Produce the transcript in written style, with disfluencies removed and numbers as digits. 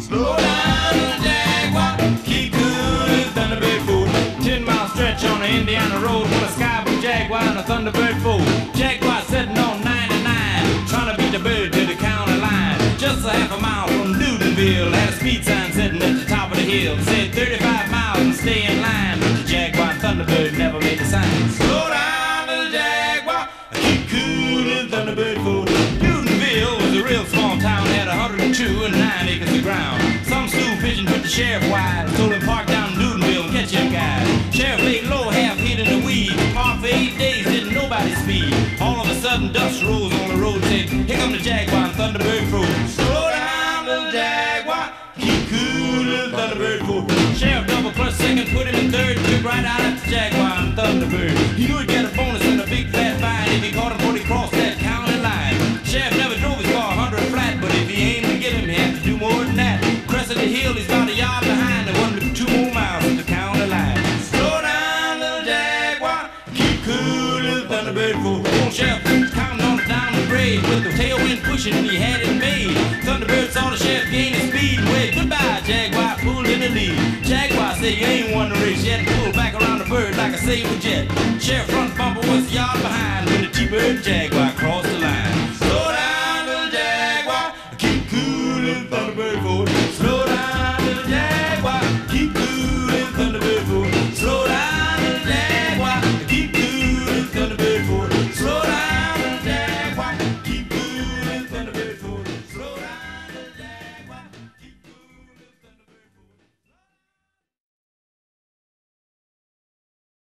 Slow down to the Jaguar, keep good as Thunderbird Ford. 10-mile stretch on the Indiana road with a sky blue Jaguar and a Thunderbird Ford. Jaguar sitting on 99, trying to beat the bird to the county line. Just a half a mile from Newtonville, had a speed sign sitting at the top of the hill. Said 35 miles and stay in line, but the Jaguar and Thunderbird never made the sign. Slow down to the Jaguar, keep cool as Thunderbird Ford. Newtonville was a real small town, had 102 and 9 acres of ground. Some stool pigeon put the sheriff wide, told him park down in Newtonville and catch him guys. Sheriff laid low, half hid in the weed, parked for 8 days, didn't nobody speed. All of a sudden dust rose on the road, said, here come the Jaguar and Thunderbird Ford. Slow down little Jaguar, keep cool little Thunderbird Ford. Sheriff double clutch second, put him in third, took right out at the Jaguar and Thunderbird. He knew he'd get a bonus and a big fat fine if he caught him before he crossed that county line. Sheriff never drove his car 100 flat, but if he aimed to get him, he had to do more than that. Crescent the hill, he's about a yard behind, and 1 to 2 more miles from the county line. Slow down, little Jaguar, keep cool, little Thunderbird Ford. Old Sheriff counted on it down the grade, with the tailwind pushing, and he had it made. Thunderbird saw the sheriff gain his speed, and waved goodbye. Jaguar pulled in the lead. Jaguar said, you ain't won the race yet, pulled back around the bird like a sable jet. Sheriff front bumper was a yard behind when the T-Bird Jaguar.